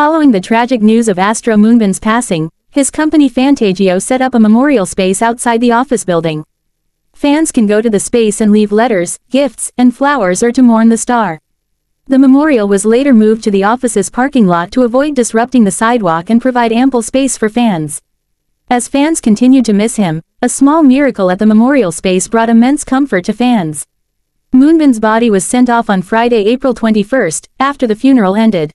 Following the tragic news of Astro Moonbin's passing, his company Fantagio set up a memorial space outside the office building. Fans can go to the space and leave letters, gifts, and flowers or to mourn the star. The memorial was later moved to the office's parking lot to avoid disrupting the sidewalk and provide ample space for fans. As fans continued to miss him, a small miracle at the memorial space brought immense comfort to fans. Moonbin's body was sent off on Friday, April 21st, after the funeral ended.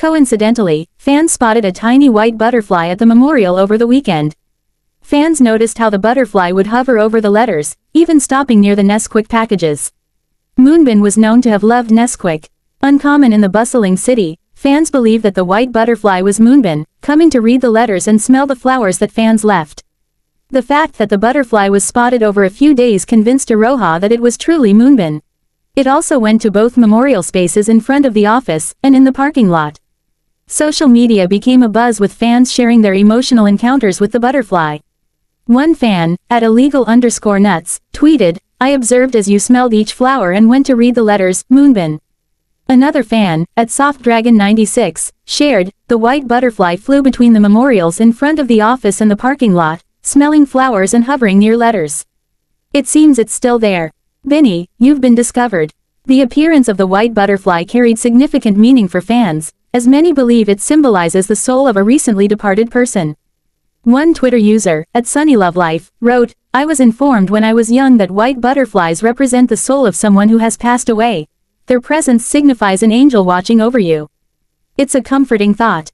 Coincidentally, fans spotted a tiny white butterfly at the memorial over the weekend. Fans noticed how the butterfly would hover over the letters, even stopping near the Nesquik packages. Moonbin was known to have loved Nesquik. Uncommon in the bustling city, fans believe that the white butterfly was Moonbin, coming to read the letters and smell the flowers that fans left. The fact that the butterfly was spotted over a few days convinced Aroha that it was truly Moonbin. It also went to both memorial spaces in front of the office and in the parking lot. Social media became abuzz with fans sharing their emotional encounters with the butterfly. One fan, @illegal_nuts, tweeted, "I observed as you smelled each flower and went to read the letters, Moonbin." Another fan, @softdragon96, shared, "The white butterfly flew between the memorials in front of the office and the parking lot, smelling flowers and hovering near letters. It seems it's still there. Binny, you've been discovered." The appearance of the white butterfly carried significant meaning for fans, as many believe it symbolizes the soul of a recently departed person. One Twitter user, @sunnylovelife, wrote, "I was informed when I was young that white butterflies represent the soul of someone who has passed away. Their presence signifies an angel watching over you. It's a comforting thought."